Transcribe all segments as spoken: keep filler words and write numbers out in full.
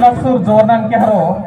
Hello, Jordan, Karo.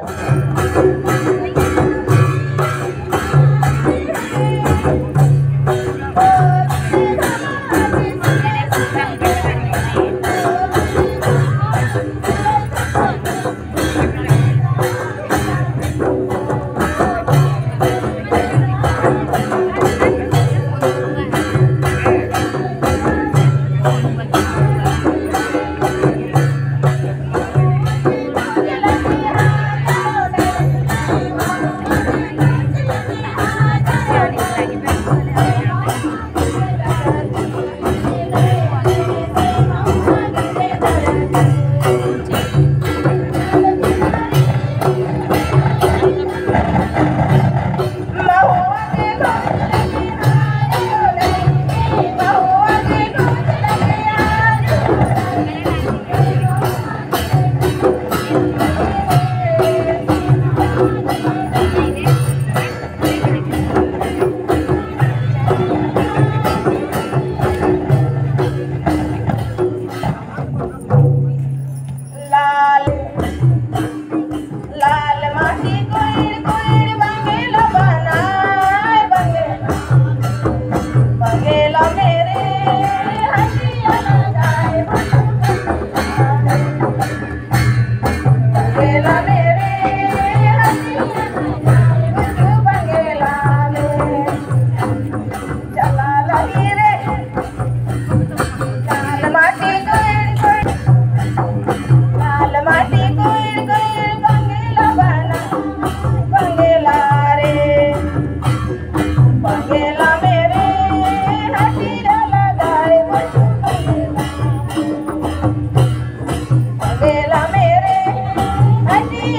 I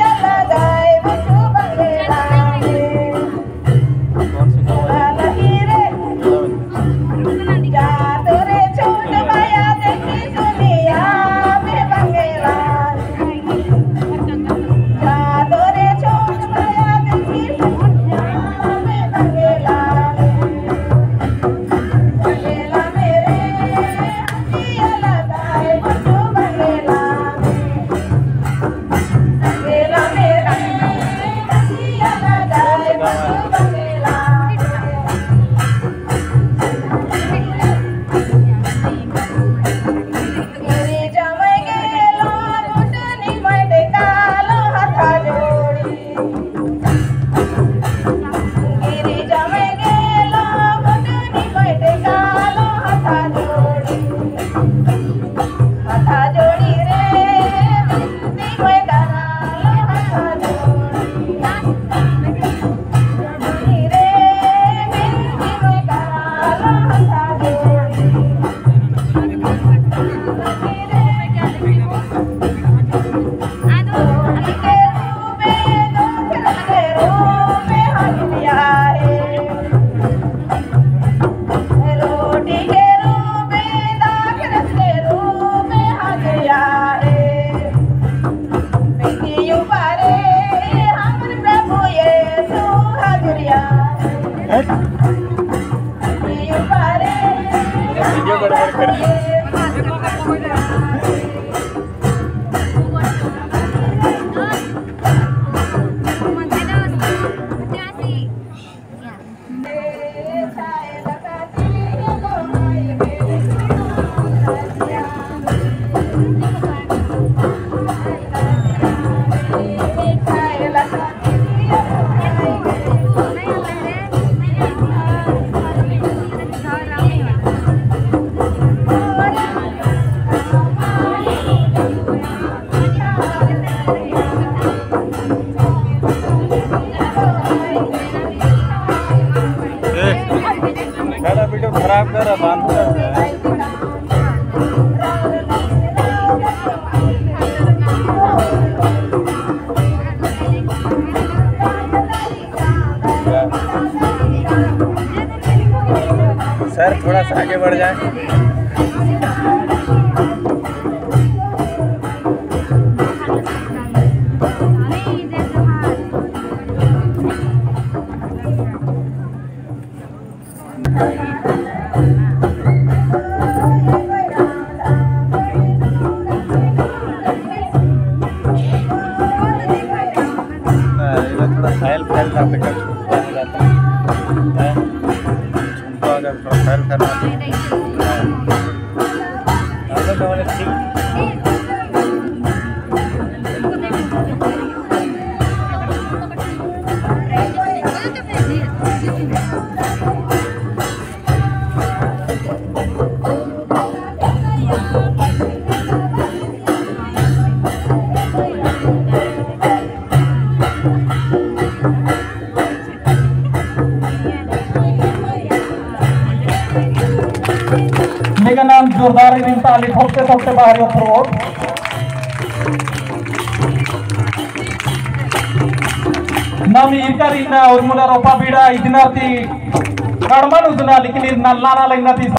sir थोड़ा सा आगे बढ़ जाए। जोरदार ताली ठोकते ठोकते बाहर नम इनकारी और मुला रोपा बीड़ा इतना थी कर्मन उतना लेकिन इतना लाना लगना थी।